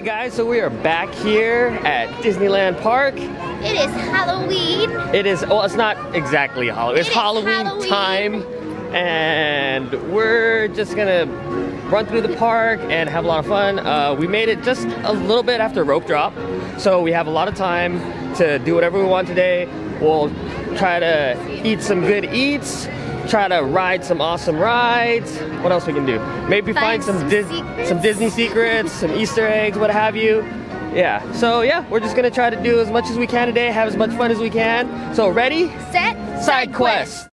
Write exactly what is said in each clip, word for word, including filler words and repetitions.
Alright guys, so we are back here at Disneyland Park. It is Halloween. It is, well it's not exactly Halloween, it it's Halloween, Halloween time. And we're just gonna run through the park and have a lot of fun. Uh, we made it just a little bit after rope drop, so we have a lot of time to do whatever we want today. We'll try to eat some good eats, try to ride some awesome rides. What else we can do? Maybe find, find some, some, Dis some Disney secrets, some Easter eggs, what have you. Yeah, so yeah, we're just gonna try to do as much as we can today, have as much fun as we can. So ready, set, side quest.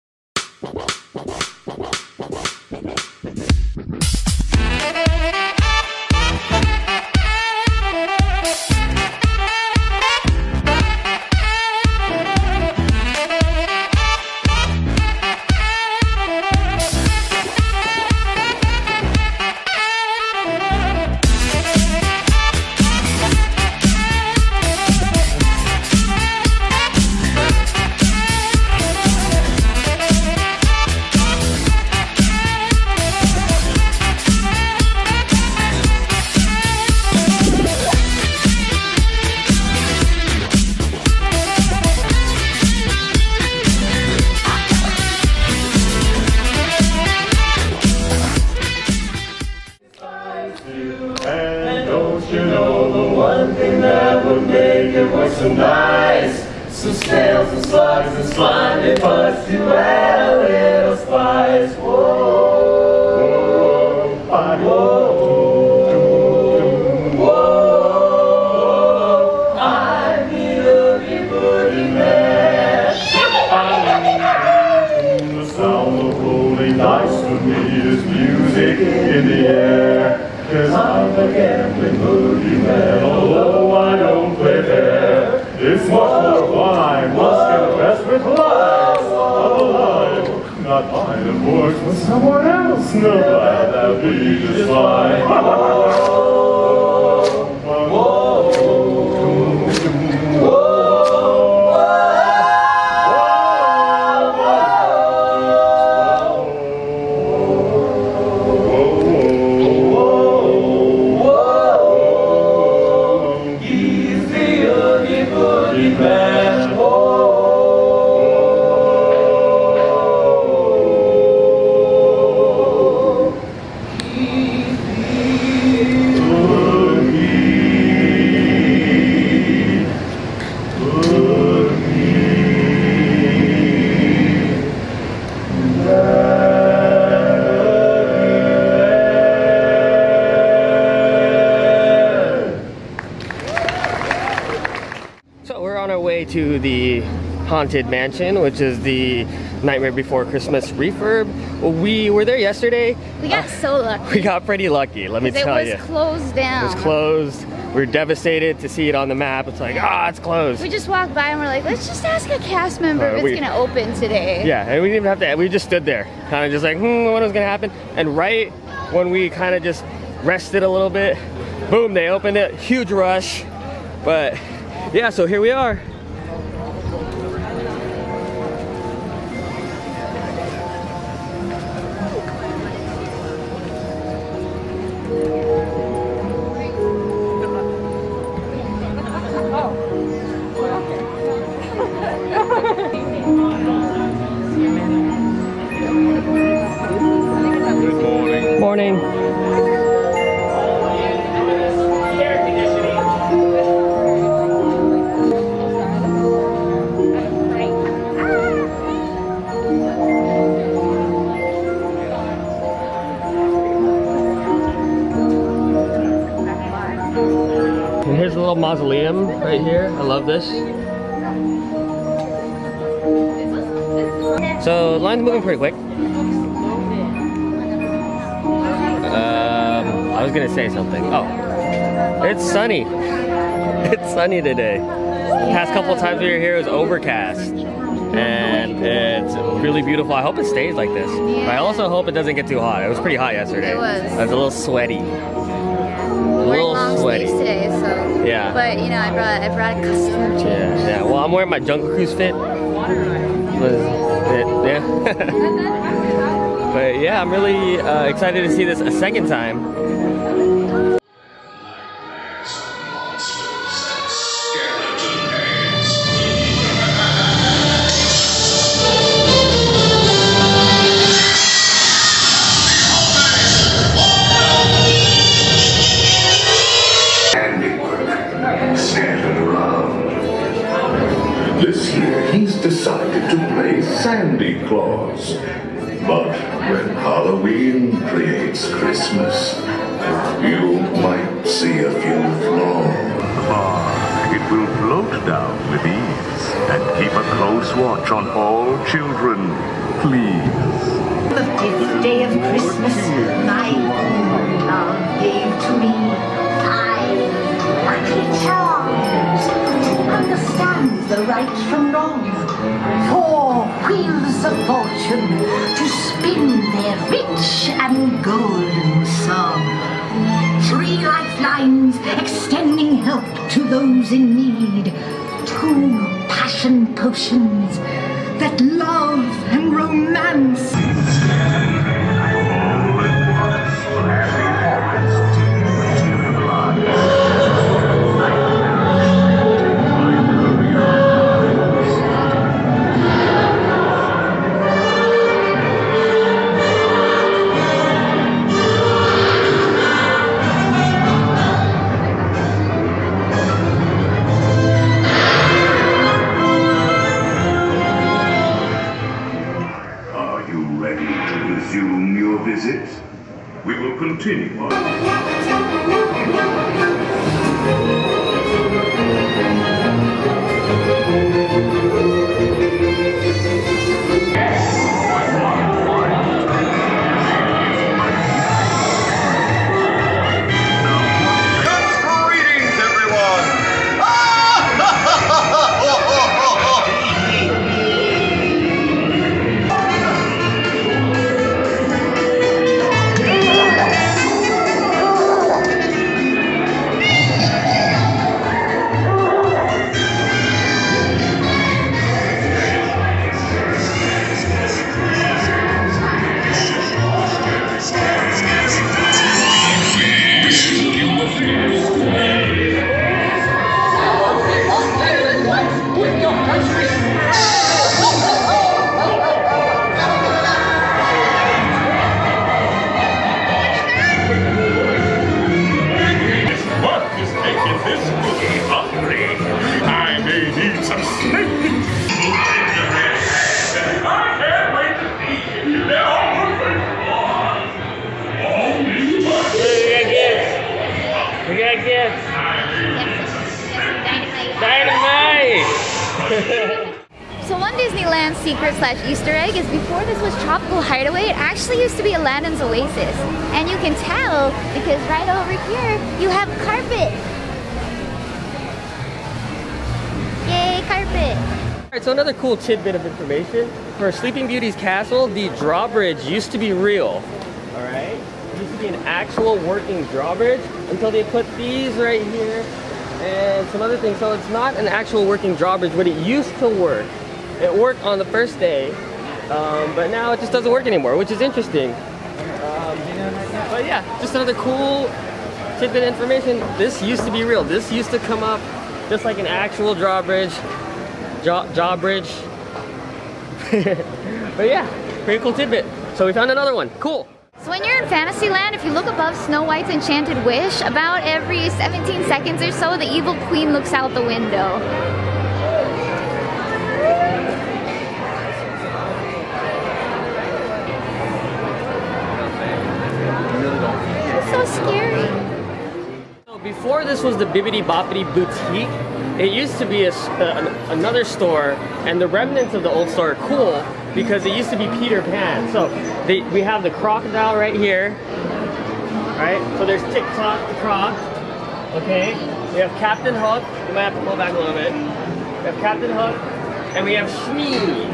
To the Haunted Mansion, which is the Nightmare Before Christmas refurb. We were there yesterday. We got uh, so lucky. We got pretty lucky, let me tell you. It was closed down. It was closed. We were devastated to see it on the map. It's like, ah, it's closed. We just walked by and we're like, let's just ask a cast member uh, if it's we, gonna open today. Yeah, and we didn't even have to, we just stood there, kind of just like, hmm, what was gonna happen? And right when we kind of just rested a little bit, boom, they opened it, huge rush. But yeah, so here we are. Mausoleum right here. I love this. So the line's moving pretty quick. Um, I was gonna say something. Oh, it's sunny. It's sunny today. The past couple of times we were here it was overcast, and it's really beautiful. I hope it stays like this. But I also hope it doesn't get too hot. It was pretty hot yesterday. It was. I was a little sweaty. A little long sweaty today, so yeah. But you know, I brought I brought a costume. Yeah, yeah. Well, I'm wearing my Jungle Cruise fit. Yeah. But yeah, I'm really uh, excited to see this a second time. Sandy Claus. But when Halloween creates Christmas, you might see a few flaws. Ah, it will float down with ease, and keep a close watch on all children, please. The fifth day of Christmas, my love gave to me five lucky charms. Understands the right from wrong. Four wheels of fortune to spin their rich and golden song. Three lifelines extending help to those in need. Two passion potions that love and romance. Continue on. Secret slash Easter egg is before this was Tropical Hideaway, it actually used to be Aladdin's Oasis. And you can tell because right over here you have carpet. Yay, carpet. Alright, so another cool tidbit of information. For Sleeping Beauty's castle, the drawbridge used to be real. Alright? It used to be an actual working drawbridge until they put these right here and some other things. So it's not an actual working drawbridge, but it used to work. It worked on the first day, um, but now it just doesn't work anymore, which is interesting. Um, but yeah, just another cool tidbit of information. This used to be real. This used to come up just like an actual drawbridge. Draw, drawbridge. But yeah, pretty cool tidbit. So we found another one. Cool. So when you're in Fantasyland, if you look above Snow White's enchanted wish, about every seventeen seconds or so, the evil queen looks out the window. Scary. So before this was the Bibbidi Bobbidi Boutique, it used to be a, a, another store, and the remnants of the old store are cool because it used to be Peter Pan. So they, we have the crocodile right here, right? So there's Tick-Tock the croc, okay? We have Captain Hook, we might have to pull back a little bit. We have Captain Hook, and we have Smee.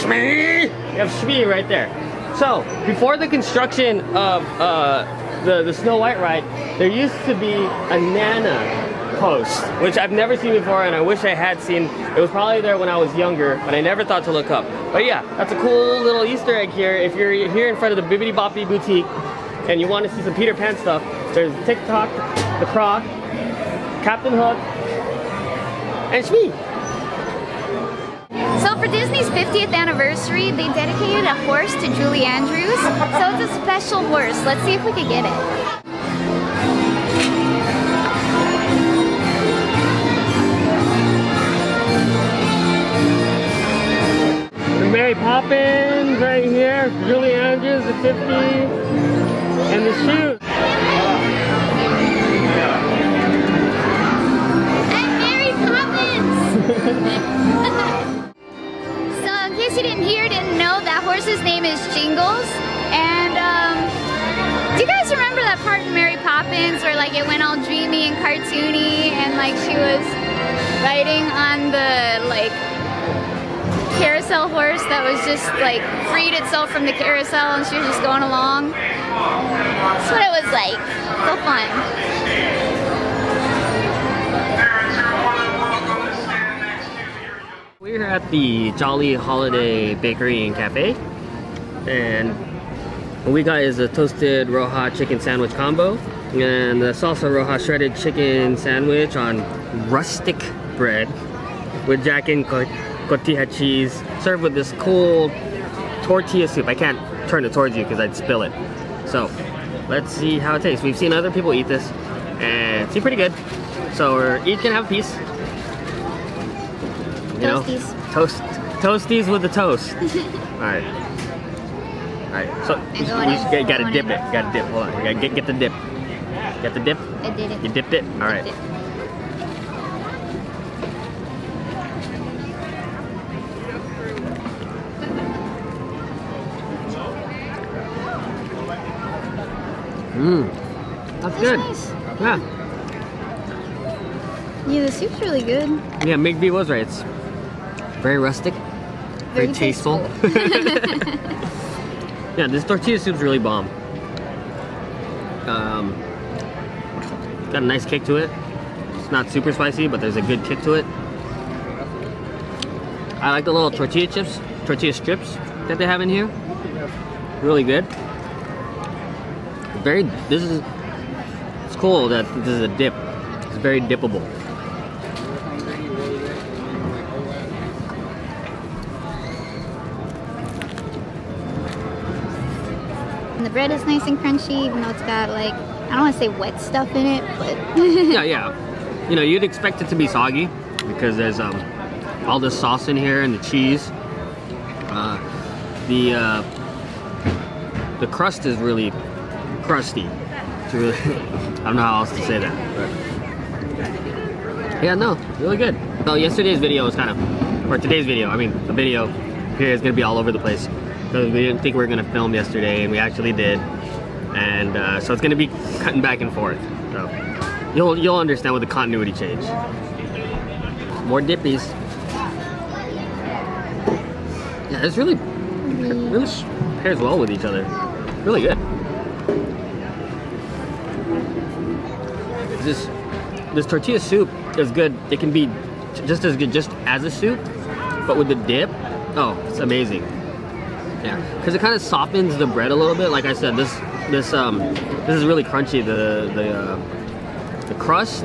Smee! We have Smee right there. So before the construction of uh, The, the Snow White ride, there used to be a Nana post, which I've never seen before and I wish I had seen. It was probably there when I was younger, but I never thought to look up. But yeah, that's a cool little Easter egg here. If you're here in front of the Bibbidi Bobbidi Boutique and you want to see some Peter Pan stuff, there's Tick-Tock, the Croc, Captain Hook, and Smee. So for Disney's fiftieth anniversary, they dedicated a horse to Julie Andrews. So it's a special horse. Let's see if we can get it. The Mary Poppins. fifty, and the shoes. I'm Mary Poppins! So in case you didn't hear, didn't know, that horse's name is Jingles, and um, do you guys remember that part in Mary Poppins where like it went all dreamy and cartoony and like she was riding on the like carousel horse that was just like freed itself from the carousel and she was just going along? That's what it was like. So fun. We're at the Jolly Holiday Bakery and Cafe, and what we got is a toasted Roja chicken sandwich combo and the salsa Roja shredded chicken sandwich on rustic bread with jack and cotija cheese, served with this cool tortilla soup. I can't turn it towards you because I'd spill it. So let's see how it tastes. We've seen other people eat this and it's pretty good. So we're each gonna have a piece. You toasties. Know, toast, toasties with a toast. All right, all right. So we just gotta, gotta dip it. Gotta dip. Hold on. We gotta get get the dip. Got the dip. I did it. You dipped it. All right. Mmm, that's, that's good. Nice. Yeah. Yeah, the soup's really good. Yeah, McBee was right. It's very rustic, very, very tasteful. tasteful. Yeah, this tortilla soup's really bomb. Um, got a nice kick to it. It's not super spicy, but there's a good kick to it. I like the little tortilla chips, tortilla strips that they have in here. Really good. Very, this is, it's cool that this is a dip. It's very dippable. And the bread is nice and crunchy, even though it's got like, I don't want to say wet stuff in it, but. Yeah, yeah. You know, you'd expect it to be soggy because there's um, all this sauce in here and the cheese. Uh, the, uh, the crust is really crusty. It's really, I don't know how else to say that. But yeah, no, really good. Well, yesterday's video was kind of, or today's video, I mean, the video here is going to be all over the place because we didn't think we were going to film yesterday, and we actually did. And uh, so it's going to be cutting back and forth. So you'll you'll understand with the continuity change. More dippies. Yeah, it's really, it really pairs well with each other. Really good. This, this tortilla soup is good. It can be just as good just as a soup, but with the dip, oh, it's amazing. Yeah, because it kind of softens the bread a little bit. Like I said, this this um this is really crunchy. The the uh, the crust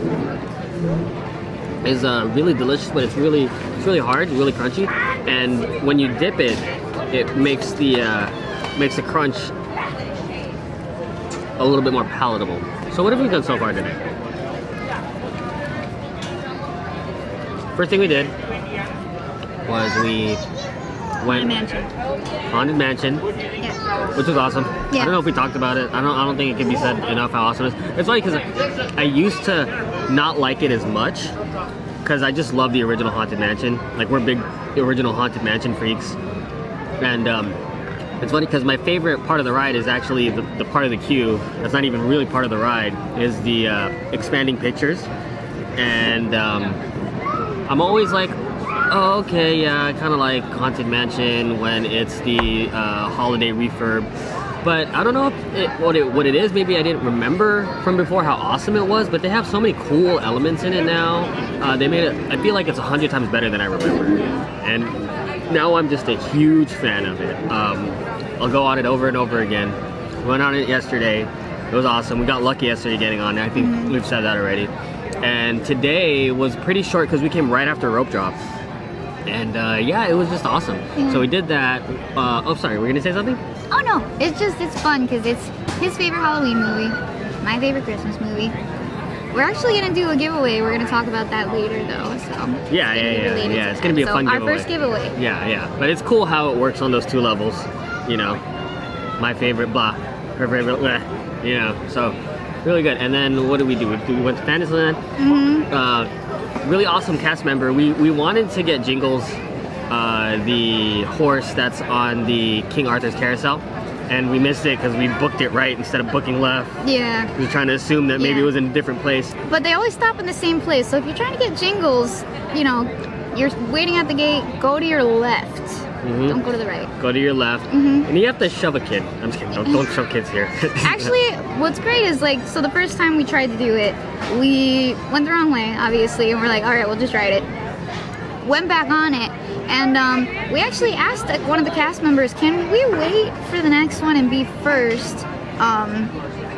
is uh, really delicious, but it's really it's really hard, really crunchy. And when you dip it, it makes the uh, makes the crunch a little bit more palatable. So what have we done so far today? First thing we did was we went Mansion. Haunted Mansion, yeah. Which was awesome. Yeah. I don't know if we talked about it. I don't. I don't think it can be said enough how awesome it is. It's funny because I, I used to not like it as much because I just love the original Haunted Mansion. Like, we're big original Haunted Mansion freaks, and um, it's funny because my favorite part of the ride is actually the, the part of the queue that's not even really part of the ride, is the uh, expanding pictures, and. Um, I'm always like, oh, okay, yeah, I kind of like Haunted Mansion when it's the uh, holiday refurb, but I don't know if it, what, it, what it is. Maybe I didn't remember from before how awesome it was, but they have so many cool elements in it now. Uh, they made it, I feel like it's a hundred times better than I remember, and now I'm just a huge fan of it. Um, I'll go on it over and over again. Went on it yesterday. It was awesome. We got lucky yesterday getting on it. I think mm-hmm. we've said that already. And today was pretty short because we came right after rope drop, and uh, yeah, it was just awesome. Yeah. So we did that. Uh, oh, sorry, were you gonna say something? Oh no, it's just it's fun because it's his favorite Halloween movie, my favorite Christmas movie. We're actually gonna do a giveaway. We're gonna talk about that later though. So yeah, yeah, yeah, yeah. It's gonna be a fun giveaway. Our first giveaway. Yeah, yeah. But it's cool how it works on those two levels, you know. my favorite blah, her favorite blah, you know, so really good. And then what did we do? We went to Fantasyland. Mm-hmm. Uh, really awesome cast member. We, we wanted to get Jingles, uh, the horse that's on the King Arthur's Carousel. And we missed it because we booked it right instead of booking left. Yeah. We were trying to assume that maybe yeah. it was in a different place. But they always stop in the same place. So if you're trying to get Jingles, you know, you're waiting at the gate, go to your left. Mm-hmm. Don't go to the right. Go to your left. Mm-hmm. And you have to shove a kid. I'm just kidding. Don't, don't shove kids here. Actually, what's great is like, so the first time we tried to do it, we went the wrong way, obviously. And we're like, all right, we'll just ride it. Went back on it. And um, we actually asked one of the cast members, can we wait for the next one and be first? Um,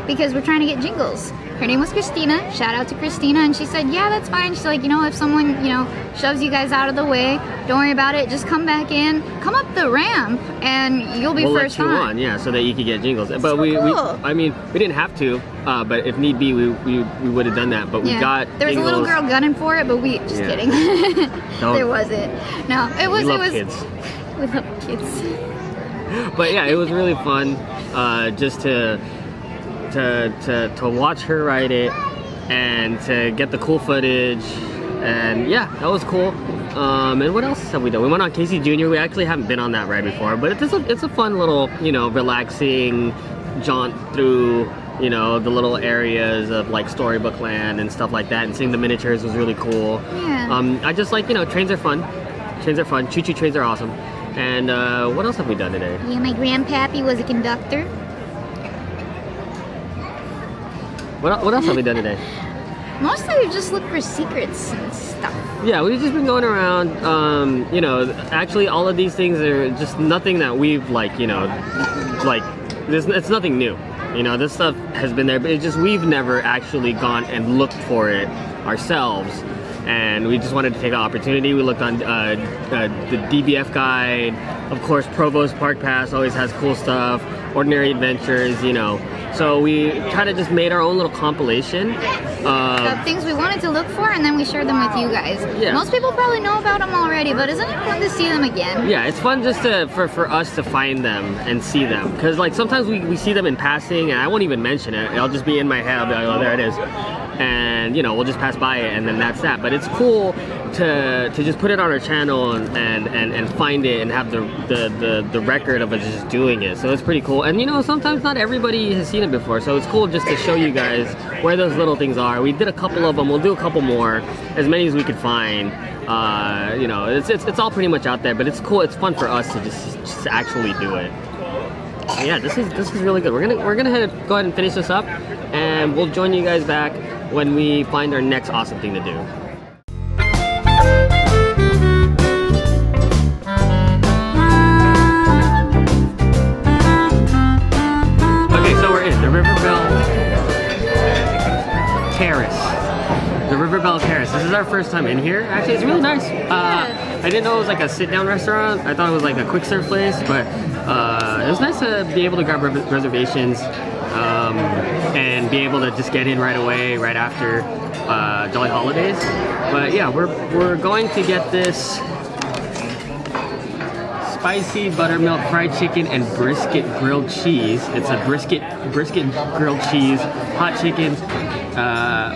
because we're trying to get Jingles. Her name was Christina. Shout out to Christina. And she said, yeah, that's fine. She's like, you know, if someone, you know, shoves you guys out of the way, don't worry about it. Just come back in. Come up the ramp and you'll be we'll first let you on. on. Yeah, so that you could get Jingles. That's but so we, cool. we, I mean, we didn't have to. Uh, but if need be, we, we, we would have done that. But we yeah. got There was Jingles. a little girl gunning for it, but we, just yeah. kidding. There wasn't. No, it was, we love it was. Kids. We love kids. But yeah, it was really fun uh, just to, to, to, to watch her ride it and to get the cool footage. And yeah, that was cool. Um, and what else have we done? We went on Casey Junior We actually haven't been on that ride before, but it's a, it's a fun little, you know, relaxing jaunt through, you know, the little areas of like Storybook Land and stuff like that, and seeing the miniatures was really cool. Yeah. Um, I just like, you know, trains are fun. Trains are fun. Choo-choo trains are awesome. And uh, what else have we done today? Yeah, my grandpappy was a conductor. What, what else have we done today? Mostly we just look for secrets and stuff. Yeah, we've just been going around, um, you know, actually all of these things are just nothing that we've like, you know, like, there's, it's nothing new. You know, this stuff has been there, but it's just we've never actually gone and looked for it ourselves. And we just wanted to take the opportunity. We looked on uh, uh, the D B F guide. Of course, Provost Park Pass always has cool stuff. Ordinary Adventures, you know. So we kind of just made our own little compilation uh, of things we wanted to look for, and then we shared them with you guys. Yeah. Most people probably know about them already, but isn't it fun to see them again? Yeah, it's fun just to, for, for us to find them and see them. Because like sometimes we, we see them in passing, and I won't even mention it. It'll just be in my head. I'll be like, oh, there it is. And you know, we'll just pass by it, and then that's that. But it's cool to, to just put it on our channel and, and, and, and find it and have the, the, the, the record of us just doing it. So it's pretty cool. And you know, sometimes not everybody has seen it before, so it's cool just to show you guys where those little things are. We did a couple of them. We'll do a couple more, as many as we could find. Uh, you know, it's, it's, it's all pretty much out there, but it's cool. It's fun for us to just, just actually do it. But yeah, this is, this is really good. We're gonna, we're gonna head, go ahead and finish this up, and we'll join you guys back when we find our next awesome thing to do. Okay, so we're in the River Belle Terrace. The River Belle Terrace. This is our first time in here. Actually, it's really nice. Uh, I didn't know it was like a sit-down restaurant. I thought it was like a quick serve place, but uh, it was nice to be able to grab re reservations. Um, and be able to just get in right away, right after uh, Jolly Holidays. But yeah, we're, we're going to get this spicy buttermilk fried chicken and brisket grilled cheese. It's a brisket brisket grilled cheese, hot chicken. Uh,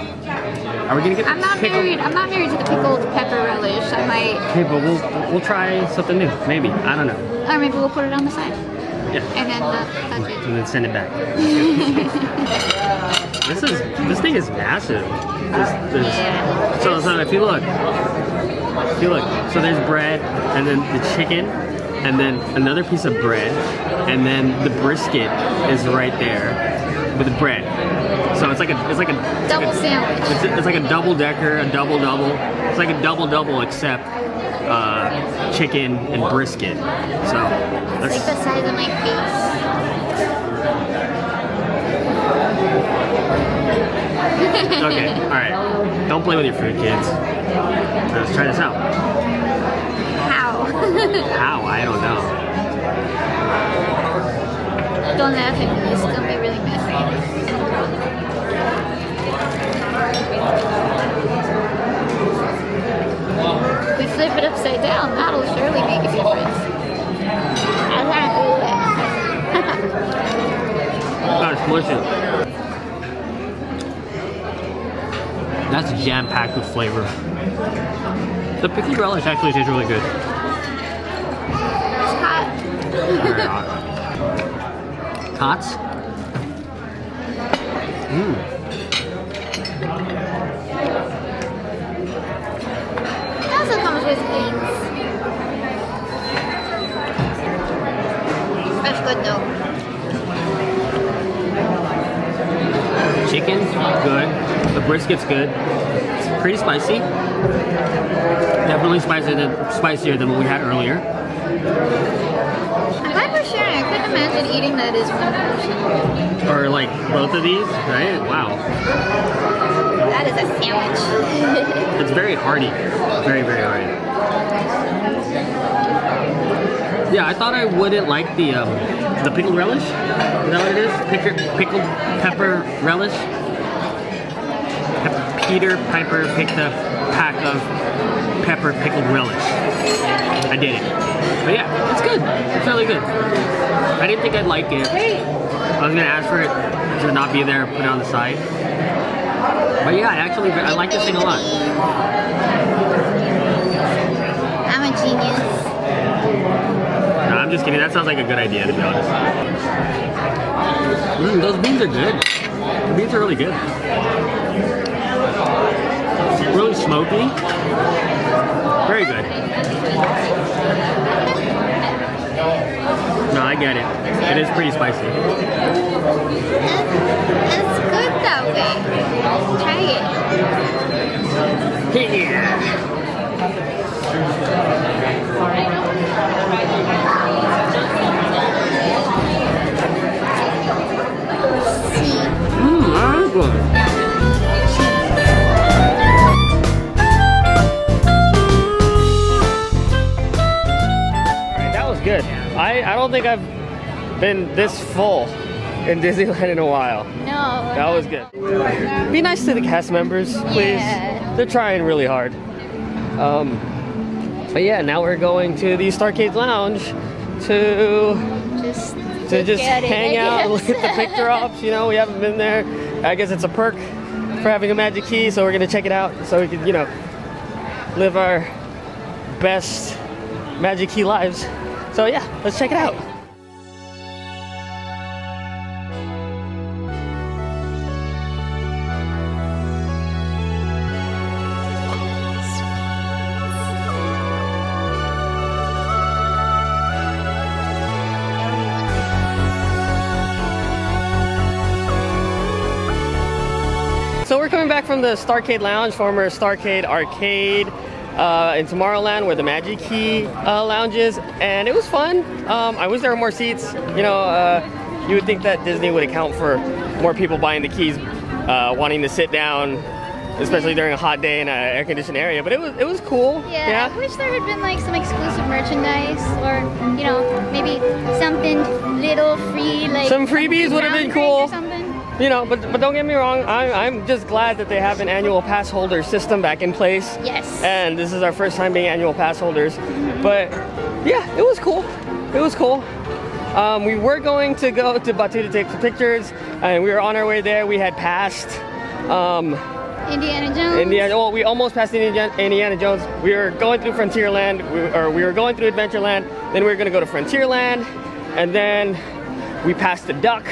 are we gonna get? I'm not pickled? married. I'm not married to the pickled pepper relish. I might. Okay, but we'll we'll try something new. Maybe, I don't know. Or maybe we'll put it on the side. Yeah. And then uh, touch it. And then send it back. This is this thing is massive. This, this. Yeah. So, so if you look, if you look, so there's bread, and then the chicken, and then another piece of bread, and then the brisket is right there with the bread. So it's like a it's like a double like a, sandwich. It's, a, it's like a double decker, a double double. It's like a double double except uh, chicken and brisket. So. It's like the size of my face. Okay, alright. Don't play with your food, kids. Let's try this out. How? How? I don't know. Don't laugh at me. It's going to be really messy. We flip it upside down. That'll surely make a difference. I can't do it. Delicious. That's jam-packed with flavor. The pickle relish actually tastes really good. It's hot. Tots? Mmm. Things. That's good though. Chicken's good. The brisket's good. It's pretty spicy. Definitely spicier than, spicier than what we had earlier. I'm glad we're sharing. I couldn't imagine eating that as one person. Or like both of these, right? Wow. That is a sandwich. It's very hearty. Very, very hearty. Yeah, I thought I wouldn't like the um, the pickled relish. Is that what it is? Picker, pickled pepper relish. Peter Piper picked a pack of pepper pickled relish. I did it. But yeah, it's good. It's really good. I didn't think I'd like it. I was going to ask for it to not be there, put it on the side. But yeah, I actually, I like this thing a lot. I'm a genius. No, I'm just kidding. That sounds like a good idea, to be honest. Mm, those beans are good. The beans are really good. Really smoky. Very good. No, I get it. It is pretty spicy. It's good. That way. Try it. Yeah. Mmm, that's good. Alright, that was good. I, I don't think I've been this full in Disneyland in a while. No. That was good. Be nice to the cast members, please. Yeah. They're trying really hard. Um, but yeah, now we're going to the Starcade Lounge to just, to just hang it, out and look at the pick drops. You know, we haven't been there. I guess it's a perk for having a magic key, so we're gonna check it out so we can, you know, live our best magic key lives. So yeah, let's check it out. Back from the Starcade Lounge, former Starcade Arcade uh, in Tomorrowland, where the Magic Key uh, lounge is, and it was fun. Um, I wish there were more seats. You know, uh, you would think that Disney would account for more people buying the keys, uh, wanting to sit down, especially during a hot day in an air-conditioned area. But it was it was cool. Yeah, yeah. I wish there had been like some exclusive merchandise, or you know, maybe something little free, like some freebies would have been cool. You know, but but don't get me wrong, I'm, I'm just glad that they have an annual pass holder system back in place. Yes. And this is our first time being annual pass holders. Mm-hmm. But yeah, it was cool. It was cool. Um, we were going to go to Batuu to take some pictures, and we were on our way there. We had passed um, Indiana Jones. Indiana, well, we almost passed Indiana, Indiana Jones. We were going through Frontierland, we, or we were going through Adventureland. Then we were going to go to Frontierland, and then we passed the duck.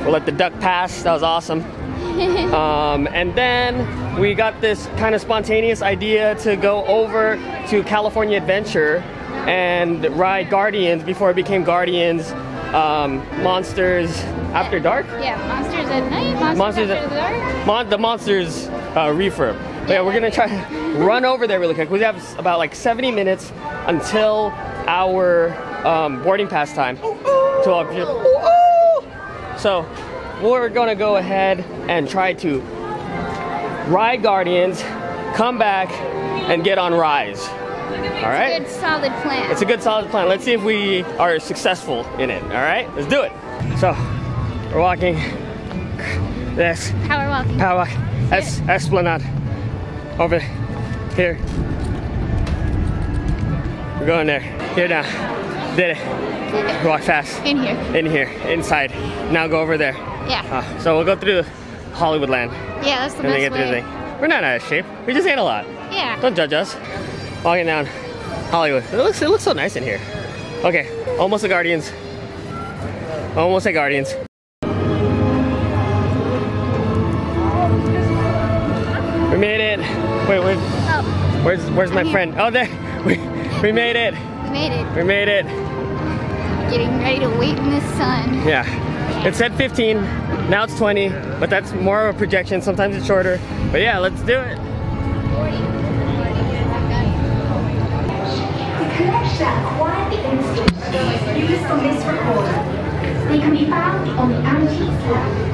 We'll let the duck pass. That was awesome. um, and then we got this kind of spontaneous idea to go over to California Adventure and ride Guardians before it became Guardians. Um, Monsters After Dark? Yeah, Monsters at Night, Monsters, Monsters After at, Dark. Mon the Monsters uh, refurb. But yeah, yeah, we're going to try to run over there really quick. We have about like seventy minutes until our um, boarding pass time. Ooh, ooh, to our, ooh, ooh. So we're gonna go ahead and try to ride Guardians, come back, and get on Rise. All right? It's a good solid plan. It's a good solid plan. Let's see if we are successful in it. All right, let's do it. So we're walking. This power walking. Power walk. Es Esplanade over here. We're going there. Here now. Did it. Did it. Walk fast. In here. In here. Inside. Now go over there. Yeah. Uh, so we'll go through Hollywoodland. Yeah, that's the best get way. Through the We're not out of shape. We just ate a lot. Yeah. Don't judge us. Walking down Hollywood. It looks, it looks so nice in here. Okay. Almost the Guardians. Almost the Guardians. We made it. Wait, where's, oh. where's, where's my here. friend? Oh, there. We, we made it. We made it. We made it. Getting ready to wait in the sun. Yeah. It said fifteen, now it's twenty, but that's more of a projection. Sometimes it's shorter. But yeah, let's do it. The collection acquired the instruments used on this recorder. They can be found on the antique slab.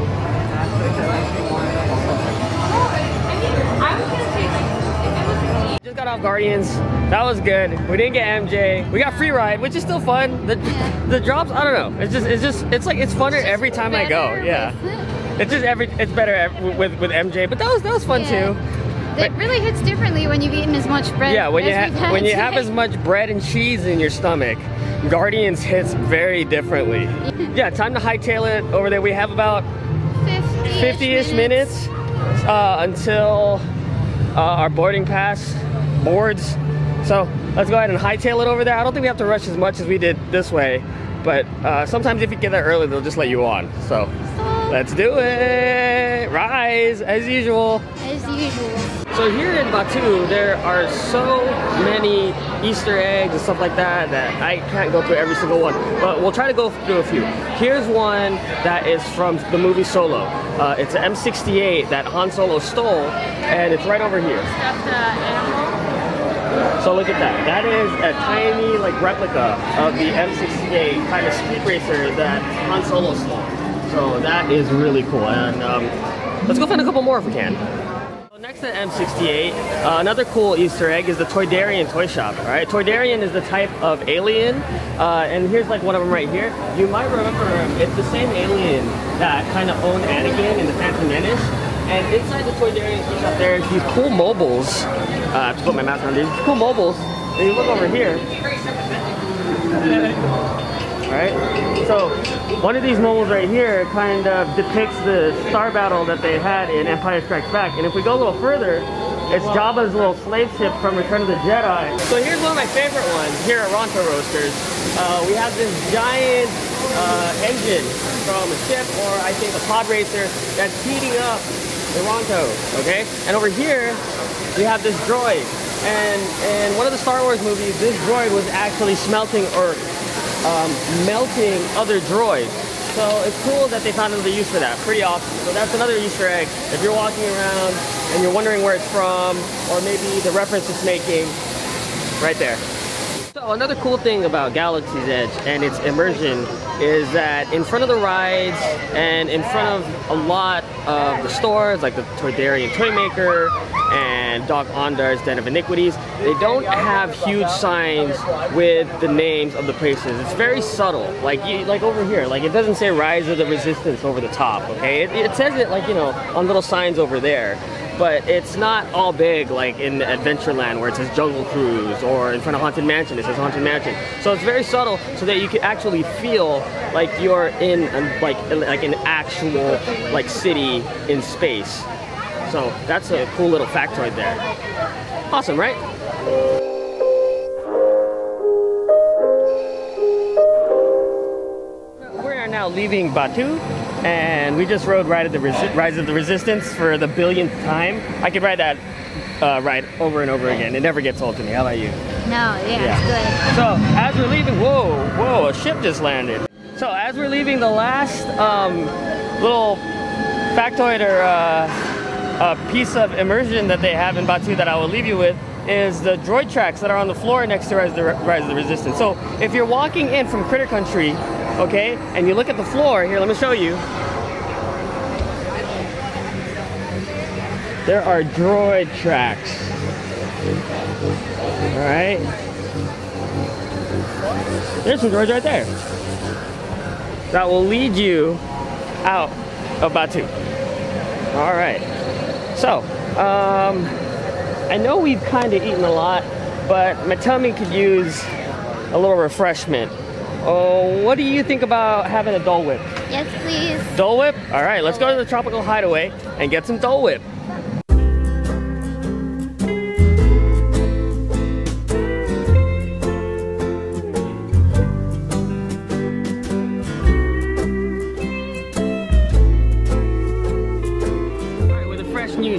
I was gonna say, like, if it was just got off Guardians. That was good. We didn't get M J. We got free ride, which is still fun. The yeah. the drops, I don't know. It's just it's just it's like it's funner it's every time I go. Yeah. It's just every it's better every, with with M J. But that was that was fun yeah. too. It but, really hits differently when you've eaten as much bread. Yeah, when as you have when you today. have as much bread and cheese in your stomach, Guardians hits very differently. Yeah, yeah time to hightail it over there. We have about fifty-ish minutes. minutes. Uh, until uh, our boarding pass boards. So let's go ahead and hightail it over there. I don't think we have to rush as much as we did this way, but uh, sometimes if you get there early, they'll just let you on. So let's do it. Rise as usual. As usual. So here in Batuu, there are so many Easter eggs and stuff like that that I can't go through every single one, but we'll try to go through a few. Here's one that is from the movie Solo. Uh, it's an M sixty-eight that Han Solo stole, and it's right over here. Stuffed animal. So look at that. That is a tiny like replica of the M sixty-eight kind of speed racer that Han Solo stole. So that is really cool, and um, let's go find a couple more if we can. Next to M sixty-eight, uh, another cool Easter egg is the Toydarian toy shop, right? Toydarian is the type of alien, uh, and here's like one of them right here. You might remember it's the same alien that kind of owned Anakin in the Phantom Menace. And inside the Toydarian toy shop there's these cool mobiles. Uh, I have to put my mask on. These cool mobiles. And you look over here. Alright, so one of these mobiles right here kind of depicts the star battle that they had in Empire Strikes Back. And if we go a little further, it's Jabba's little slave ship from Return of the Jedi. So here's one of my favorite ones here at Ronto Roasters. Uh, we have this giant uh, engine from a ship, or I think a pod racer, that's heating up the Ronto, okay? And over here, we have this droid. And in one of the Star Wars movies, this droid was actually smelting Earth. Um, melting other droids. So it's cool that they found another use for that. Pretty awesome. So that's another Easter egg. If you're walking around and you're wondering where it's from, or maybe the reference it's making, right there. So another cool thing about Galaxy's Edge and its immersion is that in front of the rides and in front of a lot of the stores, like the Toydarian Toy Maker and Doc Ondar's Den of Iniquities, they don't have huge signs with the names of the places. It's very subtle, like you, like over here, like it doesn't say Rise of the Resistance over the top, okay? It, it says it like, you know, on little signs over there, but it's not all big like in Adventureland where it says Jungle Cruise, or in front of Haunted Mansion it says Haunted Mansion. So it's very subtle so that you can actually feel like you're in a, like, like an actual like city in space. So that's a cool little factoid there. Awesome, right? We are now leaving Batuu, and we just rode Ride of the Resi Rise of the Resistance for the billionth time. I could ride that uh, ride over and over again. It never gets old to me. How about you? No, yeah, yeah. It's good. So as we're leaving, whoa, whoa, a ship just landed. So as we're leaving the last um, little factoid or uh, a piece of immersion that they have in Batuu that I will leave you with is the droid tracks that are on the floor next to Rise of the, Rise of the Resistance. So if you're walking in from Critter Country, okay, and you look at the floor, here, let me show you. There are droid tracks. All right. There's some droids right there. That will lead you out of Batuu. All right. So, um, I know we've kind of eaten a lot, but my tummy could use a little refreshment. Oh, what do you think about having a Dole Whip? Yes, please. Dole Whip? All right, let's go to the Tropical Hideaway and get some Dole Whip.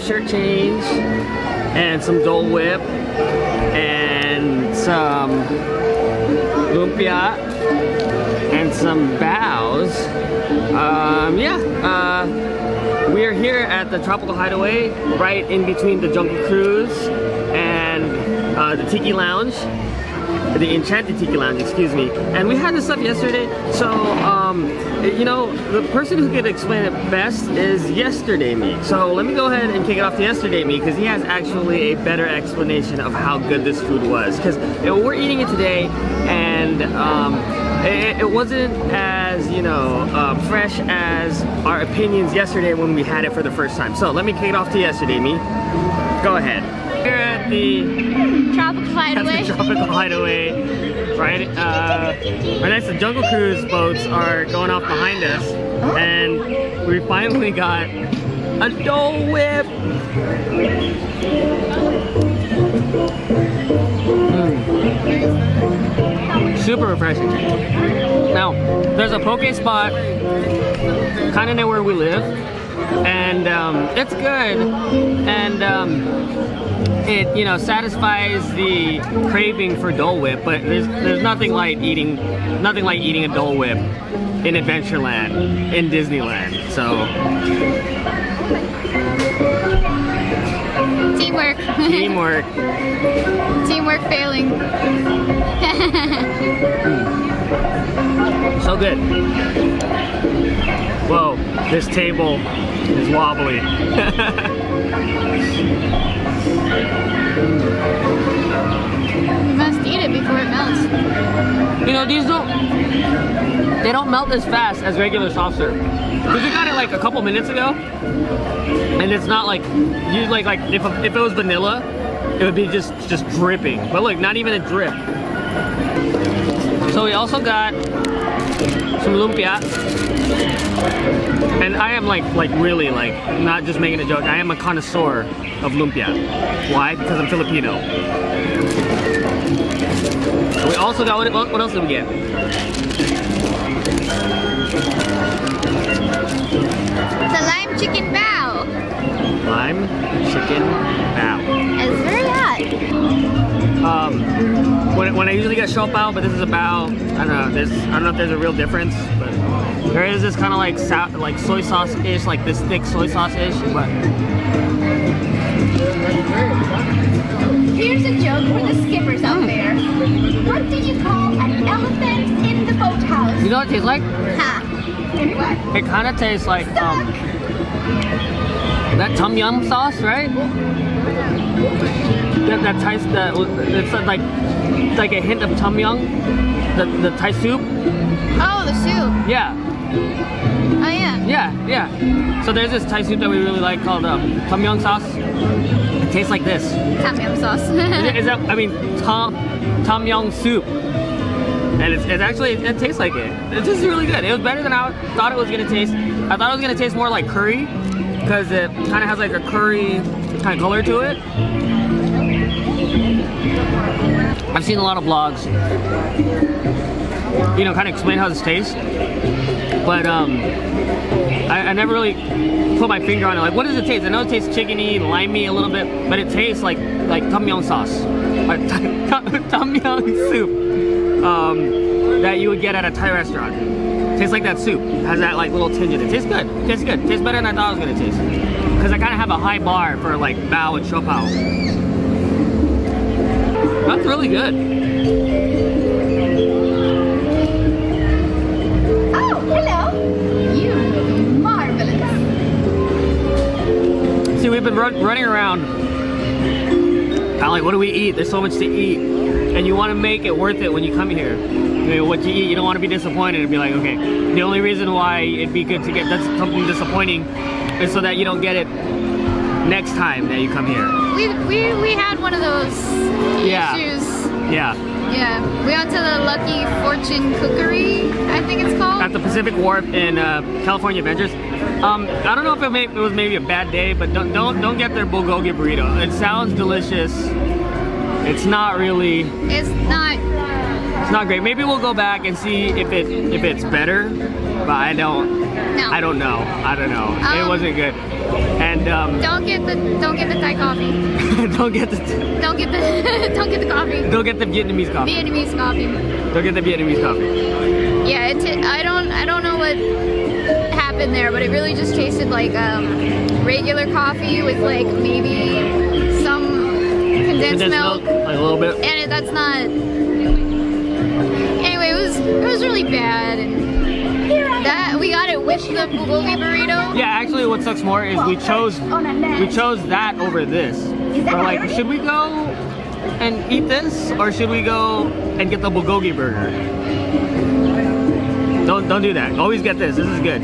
Shirt change and some Dole Whip and some lumpia and some bows. Um, yeah, uh, we are here at the Tropical Hideaway, right in between the Jungle Cruise and uh, the Tiki Lounge, the Enchanted Tiki Lounge, excuse me. And we had this stuff yesterday, so um, you know, the person who could explain it best is Yesterday Me. So let me go ahead and kick it off to Yesterday Me, because he has actually a better explanation of how good this food was. Because you know, we're eating it today, and um, it, it wasn't as, you know, uh, fresh as our opinions yesterday when we had it for the first time. So let me kick it off to Yesterday Me. Go ahead. Here at the Tropical Hideaway. At the Tropical Hideaway, right? Uh, right next to Jungle Cruise boats are going off behind us, and we finally got a Dole Whip. Mm. Super refreshing. Now, there's a poke spot kind of near where we live, and um, it's good, and. Um, It, you know, satisfies the craving for Dole Whip, but there's there's nothing like eating nothing like eating a Dole Whip in Adventureland, in Disneyland. So teamwork, teamwork, teamwork failing. So good. Whoa, this table is wobbly. You must eat it before it melts. You know, these don't, they don't melt as fast as regular soft serve. Because we got it like a couple minutes ago, and it's not like, you like, like if, if it was vanilla, it would be just, just dripping. But look, not even a drip. So we also got some lumpia. And I am like, like really like, not just making a joke, I am a connoisseur of lumpia. Why? Because I'm Filipino. We also got, what, what else did we get? The lime chicken bao. Lime chicken bao. It's very hot. Um, when, when I usually get shop bao, but this is a bao. I don't know, there's, I don't know if there's a real difference, but there is this kind of like, so, like soy sauce-ish, like this thick soy sauce-ish, but. Here's a joke for the skippers out there. What do you call an elephant in the boathouse? You know what it tastes like? Ha! What? It kind of tastes like um, that tom yum sauce, right? That that tastes that it's like it's like a hint of tom yum, the the Thai soup. Oh, the soup. Yeah. Oh yeah. Yeah, yeah. So there's this Thai soup that we really like called um, tom yum sauce. It tastes like this. Tom yum sauce. is, is that? I mean, tom tom yum soup. And it's, it's actually, it, it tastes like it. It's just really good. It was better than I thought it was gonna taste. I thought it was gonna taste more like curry, because it kind of has like a curry kind of color to it. I've seen a lot of vlogs, you know, kind of explain how this tastes, but um, I, I never really put my finger on it. Like, what does it taste? I know it tastes chickeny and limey a little bit, but it tastes like like tom yum sauce, like tom yum soup. Um, that you would get at a Thai restaurant. Tastes like that soup. Has that like little tinge in it. Tastes good. Tastes good. Tastes better than I thought it was gonna taste. Because I kind of have a high bar for like bao and shou bao. That's really good. Oh, hello. You marvelous. See, we've been run running around. I'm like, what do we eat? There's so much to eat. And you want to make it worth it when you come here. I mean, what you eat, you don't want to be disappointed and be like, okay, the only reason why it'd be good to get that's something disappointing is so that you don't get it next time that you come here. We we, we had one of those yeah. issues. Yeah. Yeah, we went to the Lucky Fortune Cookery, I think it's called. At the Pacific Wharf in uh, California Adventures. Um, I don't know if it, may, it was maybe a bad day, but don't don't don't get their bulgogi burrito. It sounds delicious. It's not really. It's not. It's not great. Maybe we'll go back and see if it if it's better. But I don't. No. I don't know. I don't know. Um, it wasn't good. And um, don't get the don't get the Thai coffee. don't get the. Don't get the don't get the coffee. Don't get the Vietnamese coffee. Vietnamese coffee. Don't get the Vietnamese coffee. Yeah, it t I don't I don't know what happened there, but it really just tasted like um, regular coffee with like maybe some. Condensed, condensed milk, milk like a little bit, and it, that's not. Anyway, it was it was really bad, and that we got it with the bulgogi burrito. Yeah, actually, what sucks more is we chose we chose that over this. We're like, should we go and eat this, or should we go and get the bulgogi burger? Don't don't do that. Always get this. This is good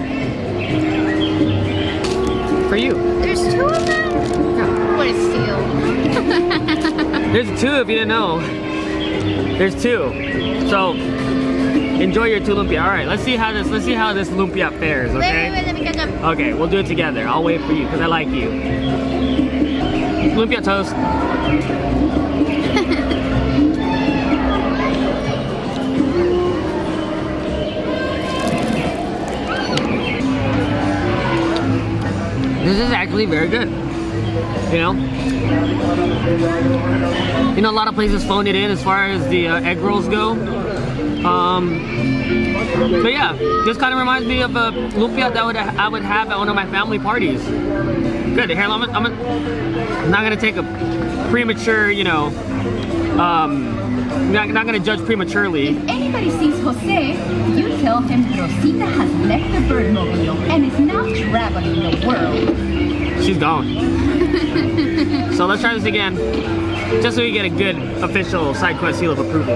for you. There's two of them. No, what a steal. There's two if you didn't know. There's two. So enjoy your two lumpia. Alright, let's see how this let's see how this lumpia fares, okay? Wait, wait, wait, let me catch up. Okay, we'll do it together. I'll wait for you because I like you. Lumpia toast. This is actually very good. You know, you know, a lot of places phone it in as far as the uh, egg rolls go. Um, so yeah, this kind of reminds me of a lumpia that would I would have at one of my family parties. Good, here I'm, I'm, I'm not gonna take a premature, you know, um, not not gonna judge prematurely. If anybody sees Jose, you tell him Rosita has left the bird mobile and is now traveling the world. She's gone. So let's try this again, just so we get a good official side quest seal of approval.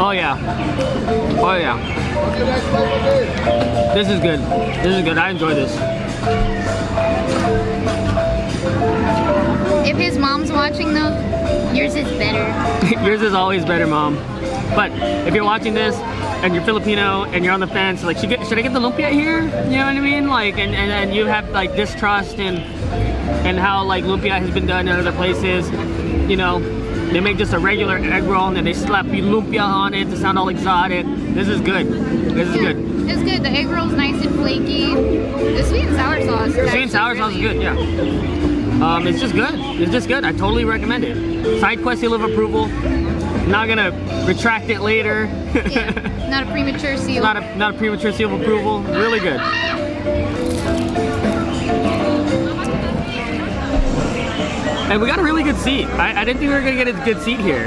Oh yeah, oh yeah. This is good, this is good, I enjoy this. If his mom's watching though, yours is better. Yours is always better, mom. But if you're watching this, and you're Filipino, and you're on the fence, like, should, get, should I get the lumpia here? You know what I mean? Like, and, and, and you have, like, distrust in, in how, like, lumpia has been done in other places. You know, they make just a regular egg roll, and then they slap you lumpia on it to sound all exotic. This is good. This is yeah, good. It's good. The egg roll's nice and flaky. The sweet and sour sauce. The sweet and sour really sauce is good, yeah. Um, it's just good. It's just good. I totally recommend it. Side quest seal of approval. Not gonna retract it later. Yeah, not a premature seal. Not a not a premature seal of approval. Really good. And we got a really good seat. I, I didn't think we were gonna get a good seat here.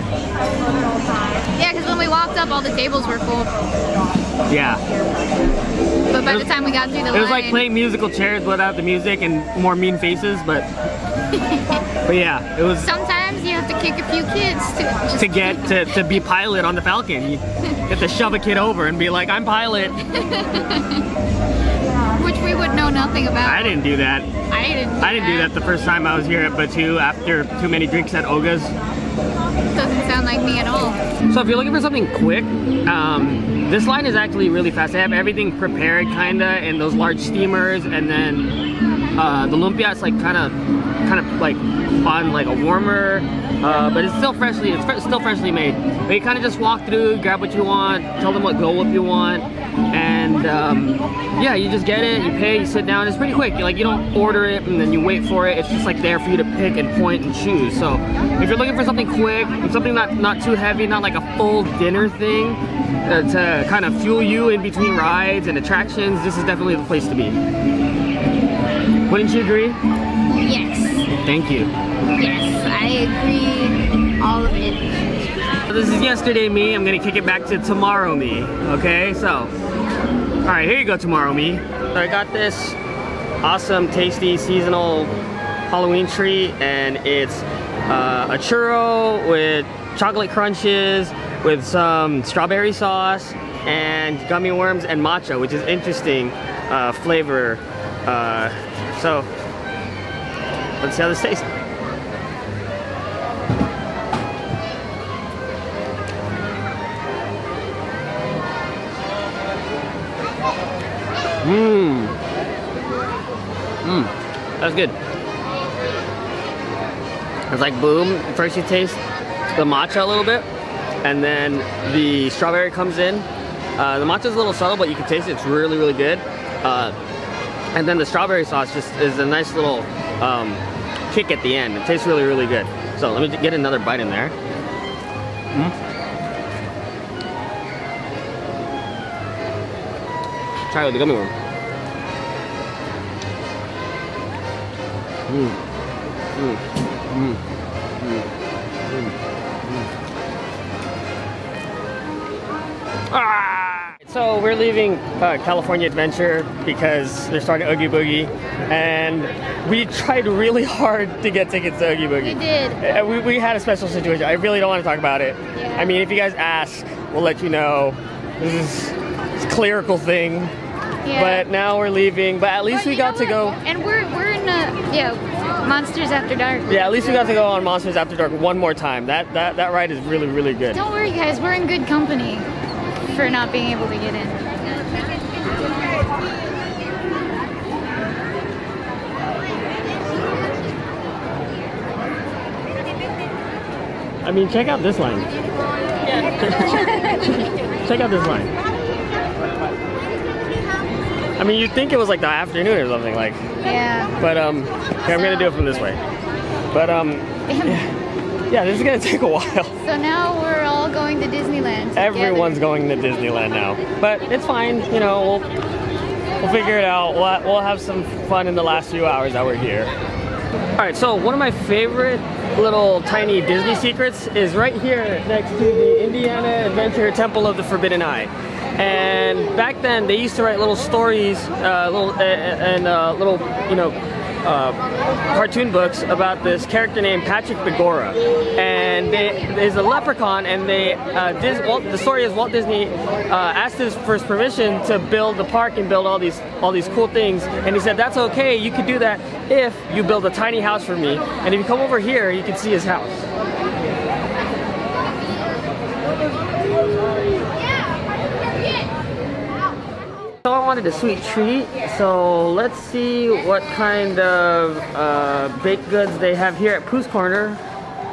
Yeah, because when we walked up, all the tables were full. Yeah. But by was, the time we got through the line, it was like playing musical chairs without the music and more mean faces, but. But yeah, it was. Sometimes you have to kick a few kids to just to get to, to be pilot on the Falcon. You have to shove a kid over and be like, "I'm pilot," which we would know nothing about. I didn't do that. I didn't. Do I didn't that. do that the first time I was here at Batuu after too many drinks at Oga's. Doesn't sound like me at all. So if you're looking for something quick, um, this line is actually really fast. They have everything prepared, kinda, in those large steamers, and then. Uh, the lumpia is like kind of, kind of like on like a warmer, uh, but it's still freshly, it's fr still freshly made. But you kind of just walk through, grab what you want, tell them what Dole Whip you want, and um, yeah, you just get it, you pay, you sit down. It's pretty quick. You, like you don't order it and then you wait for it. It's just like there for you to pick and point and choose. So if you're looking for something quick, something not not too heavy, not like a full dinner thing uh, to kind of fuel you in between rides and attractions, this is definitely the place to be. Wouldn't you agree? Yes. Thank you. Yes, I agree. All of it. So this is yesterday me. I'm going to kick it back to tomorrow me. Okay, so. Alright, here you go, tomorrow me. So I got this awesome, tasty, seasonal Halloween treat. And it's uh, a churro with chocolate crunches, with some strawberry sauce, and gummy worms and matcha, which is interesting uh, flavor. Uh, so, let's see how this tastes. Mmm. Mmm. That's good. It's like boom. First you taste the matcha a little bit, and then the strawberry comes in. Uh, the matcha's a little subtle, but you can taste it. It's really, really good. Uh, and then the strawberry sauce just is a nice little um, kick at the end. It tastes really, really good. So let me get another bite in there. Mm. Try with the gummy worm. Mm. Mm. Mm. Mm. Mm. Mm. Ah! So we're leaving uh, California Adventure because they're starting Oogie Boogie, and we tried really hard to get tickets to Oogie Boogie. We did. We, we had a special situation. I really don't want to talk about it. Yeah. I mean, if you guys ask, we'll let you know. This is it's a clerical thing. Yeah. But now we're leaving. But at least but we got to go. And we're, we're in a, yeah, Monsters After Dark. Yeah, at least we got to go on Monsters After Dark one more time. That, that, that ride is really, really good. Don't worry, guys. We're in good company for not being able to get in. I mean, check out this line. Yeah. Check out this line. I mean, you'd think it was like the afternoon or something, like. Yeah. But um, okay, I'm gonna do it from this way. But um, yeah, yeah, this is gonna take a while. So now we're all going to Disneyland together. Everyone's going to Disneyland now, but it's fine. You know, we'll we'll figure it out. We'll we'll have some fun in the last few hours that we're here. All right. So one of my favorite little tiny Disney secrets is right here next to the Indiana Adventure Temple of the Forbidden Eye. And back then they used to write little stories, uh, little uh, and uh, little you know uh, cartoon books about this character named Patrick Begora, and they is a leprechaun. And they uh, Dis Walt, the story is Walt Disney uh, asked his first permission to build the park and build all these all these cool things, and he said that's okay, you could do that if you build a tiny house for me. And if you come over here, you can see his house. So I wanted a sweet treat, so let's see what kind of uh, baked goods they have here at Pooh's Corner,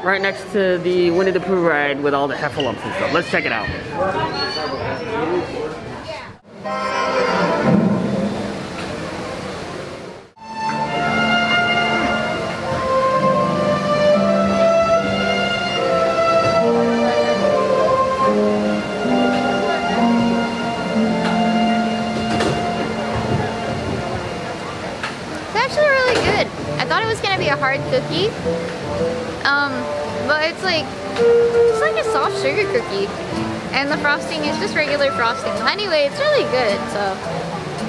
right next to the Winnie the Pooh ride with all the heffalumps and stuff. Let's check it out. Hard cookie, um, but it's like it's like a soft sugar cookie, and the frosting is just regular frosting. Anyway, it's really good, so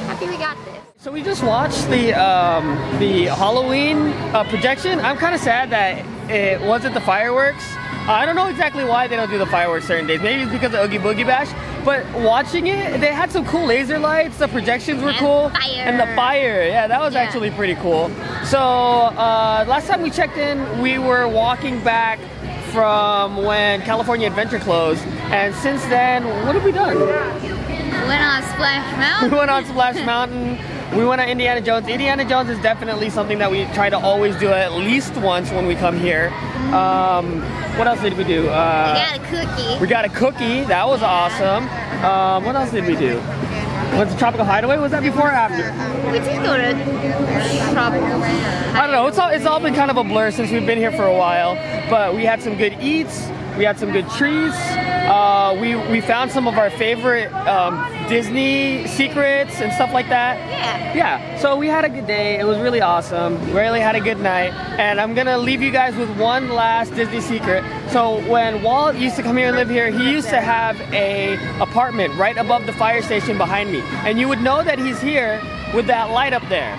happy we got this. So we just watched the um, the Halloween uh, projection. I'm kind of sad that it wasn't the fireworks. Uh, I don't know exactly why they don't do the fireworks certain days. Maybe it's because of Oogie Boogie Bash. But watching it, they had some cool laser lights, the projections were and cool, fire. and the fire, yeah, that was yeah. actually pretty cool. So uh, last time we checked in, we were walking back from when California Adventure closed, and since then, what have we done? We went on Splash Mountain. We went on Splash Mountain. We went on Indiana Jones. Indiana Jones is definitely something that we try to always do at least once when we come here. Mm-hmm. um, What else did we do? Uh, we got a cookie. We got a cookie. That was awesome. Um, what else did we do? Went to Tropical Hideaway? Was that before or after? We did go to Tropical Hideaway. I don't know. It's all, it's all been kind of a blur since we've been here for a while. But we had some good eats. We had some good treats. Uh, we, we found some of our favorite um, Disney secrets and stuff like that. Yeah. Yeah. So we had a good day. It was really awesome. We really had a good night. And I'm going to leave you guys with one last Disney secret. So when Walt used to come here and live here, he used to have a apartment right above the fire station behind me. And you would know that he's here with that light up there.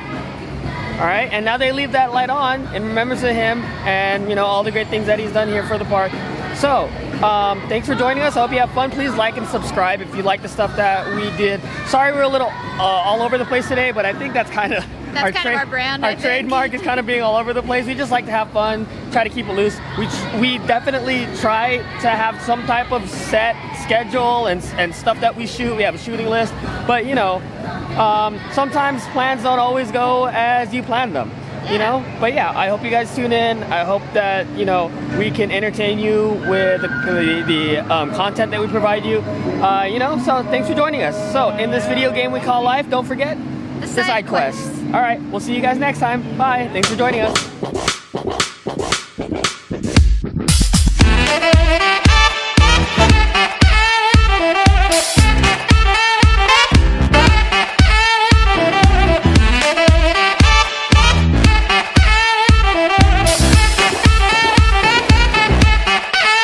All right. And now they leave that light on in remembrance of him and, you know, all the great things that he's done here for the park. So, um, thanks for joining us. I hope you have fun. Please like and subscribe if you like the stuff that we did. Sorry we were a little uh, all over the place today, but I think that's kind of That's our kind of our brand. Our I trademark think. is kind of being all over the place. We just like to have fun, try to keep it loose. We we definitely try to have some type of set schedule and and stuff that we shoot. We have a shooting list, but you know, um, sometimes plans don't always go as you plan them. You know, but yeah, I hope you guys tune in. I hope that, you know, we can entertain you with the, the, the um, content that we provide you. Uh, you know, so thanks for joining us. So in this video game we call life, don't forget the side, the side quest. quest. All right, we'll see you guys next time. Bye. Thanks for joining us.